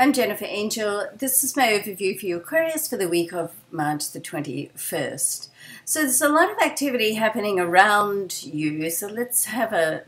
I'm Jennifer Angel. This is my overview for you Aquarius for the week of March the 21st. So there's a lot of activity happening around you. So let's have a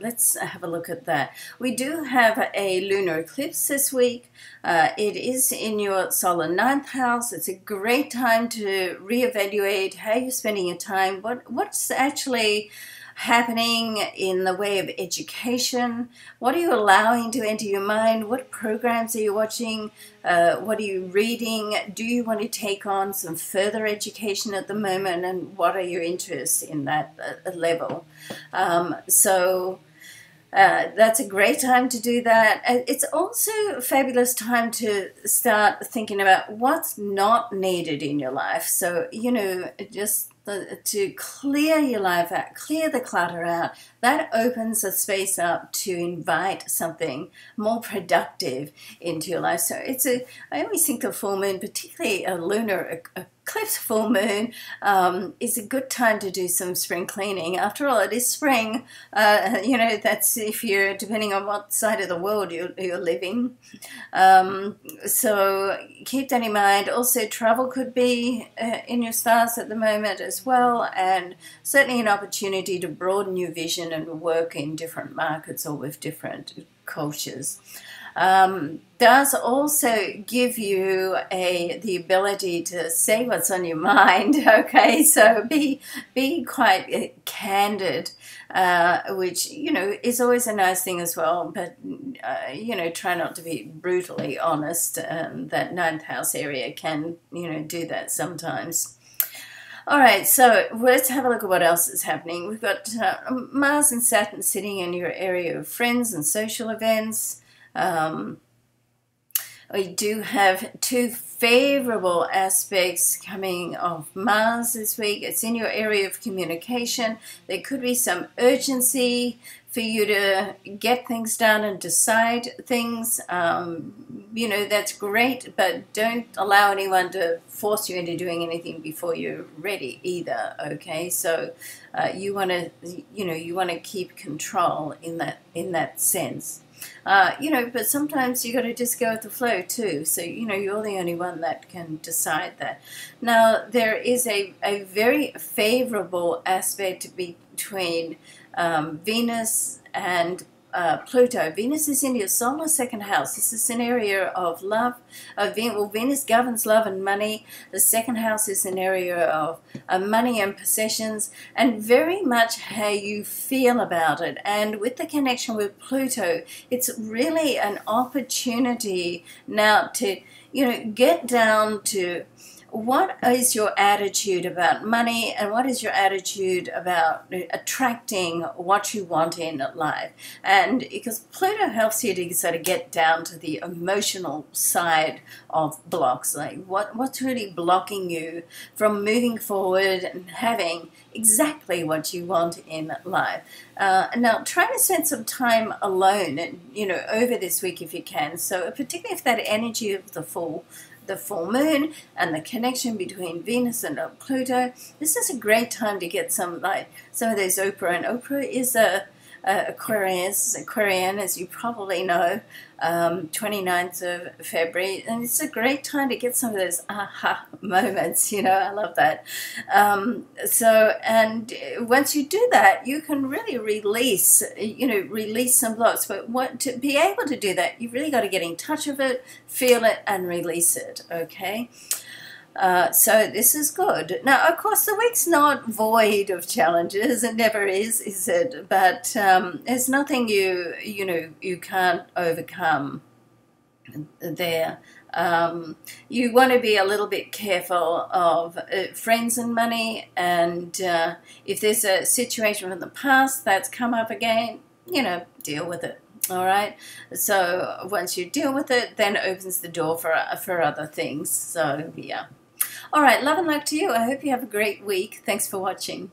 look at that. We do have a lunar eclipse this week. It is in your solar ninth house. It's a great time to reevaluate how you're spending your time. What's actually happening in the way of education? What are you allowing to enter your mind? What programs are you watching? What are you reading? Do you want to take on some further education at the moment? And what are your interests in that level? That's a great time to do that. It's also a fabulous time to start thinking about what's not needed in your life. So, you know, just to clear your life out, clear the clutter out. That opens the space up to invite something more productive into your life. So it's I always think the full moon, particularly a lunar eclipse full moon, is a good time to do some spring cleaning. After all, it is spring. You know, that's if you're, depending on what side of the world you're living. So keep that in mind. Also, travel could be in your stars at the moment as well, and certainly an opportunity to broaden your vision and work in different markets or with different cultures. Does also give you the ability to say what's on your mind. Okay, so be quite candid, which, you know, is always a nice thing as well. But you know, try not to be brutally honest. That ninth house area can, you know, do that sometimes. All right, so let's have a look at what else is happening. We've got Mars and Saturn sitting in your area of friends and social events. We do have two favorable aspects coming of Mars this week. It's in your area of communication. There could be some urgency for you to get things done and decide things. You know, that's great, but don't allow anyone to force you into doing anything before you're ready either, okay? So you want to, you know, you want to keep control in that sense. You know, but sometimes you got to just go with the flow too. So, you know, you're the only one that can decide that. Now, there is a very favorable aspect between Venus and Pluto. Venus is in your solar second house. This is an area of love. Venus governs love and money. The second house is an area of money and possessions, and very much how you feel about it. And with the connection with Pluto, it's really an opportunity now to, you know, get down to what is your attitude about money, and what is your attitude about attracting what you want in life? And because Pluto helps you to sort of get down to the emotional side of blocks, like what's really blocking you from moving forward and having exactly what you want in life. Now, try to spend some time alone, you know, over this week if you can. So particularly if that energy of the full moon and the connection between Venus and Pluto, this is a great time to get some of those Oprah. And Oprah is Aquarian, as you probably know, 29th of February, and it's a great time to get some of those aha moments, you know, I love that. And once you do that, you can really release, you know, release some blocks, but to be able to do that, you've really got to get in touch with it, feel it, and release it, okay? So this is good. Now, of course, the week's not void of challenges. It never is it? But there's nothing you know, you can't overcome there. You want to be a little bit careful of friends and money. And if there's a situation from the past that's come up again, you know, deal with it. All right, so once you deal with it, then it opens the door for other things. So yeah. All right, love and luck to you. I hope you have a great week. Thanks for watching.